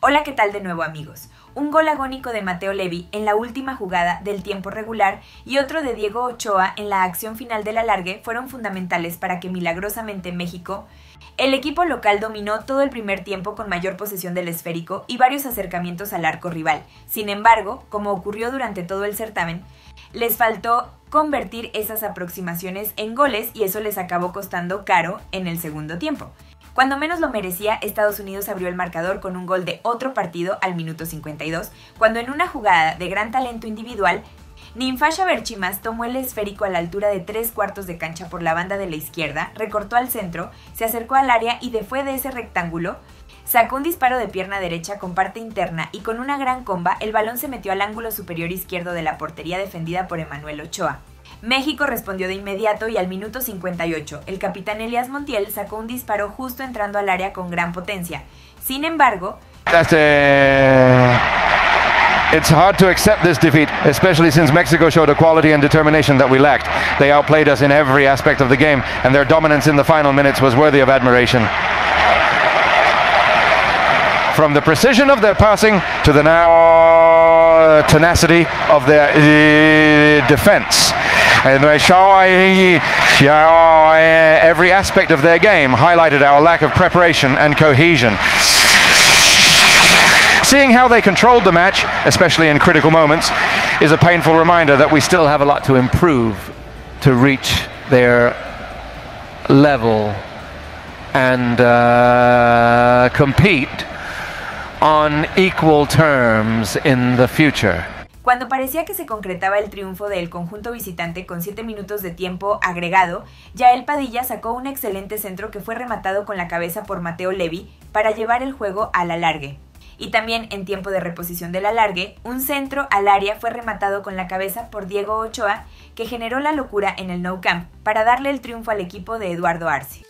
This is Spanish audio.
Hola, ¿qué tal de nuevo, amigos? Un gol agónico de Mateo Levi en la última jugada del tiempo regular y otro de Diego Ochoa en la acción final del alargue fueron fundamentales para que milagrosamente en México, el equipo local dominó todo el primer tiempo con mayor posesión del esférico y varios acercamientos al arco rival. Sin embargo, como ocurrió durante todo el certamen, les faltó convertir esas aproximaciones en goles y eso les acabó costando caro en el segundo tiempo. Cuando menos lo merecía, Estados Unidos abrió el marcador con un gol de otro partido al minuto 52, cuando en una jugada de gran talento individual, Ninfasha Berchimas tomó el esférico a la altura de 3/4 de cancha por la banda de la izquierda, recortó al centro, se acercó al área y fue de ese rectángulo, sacó un disparo de pierna derecha con parte interna y con una gran comba, el balón se metió al ángulo superior izquierdo de la portería defendida por Emmanuel Ochoa. México respondió de inmediato y al minuto 58, el capitán Elias Montiel sacó un disparo justo entrando al área con gran potencia. Sin embargo, it's hard to accept this defeat, especially since Mexico showed a quality and determination that we lacked. They outplayed us in every aspect of the game, and their dominance in the final minutes was worthy of admiration. From the precision of their passing to the tenacity of their defense. And they show every aspect of their game highlighted our lack of preparation and cohesion. Seeing how they controlled the match, especially in critical moments, is a painful reminder that we still have a lot to improve to reach their level and compete on equal terms in the future. Cuando parecía que se concretaba el triunfo del conjunto visitante con 7 minutos de tiempo agregado, Yael Padilla sacó un excelente centro que fue rematado con la cabeza por Mateo Levi para llevar el juego al alargue. Y también en tiempo de reposición del alargue, un centro al área fue rematado con la cabeza por Diego Ochoa, que generó la locura en el Nou Camp para darle el triunfo al equipo de Eduardo Arce.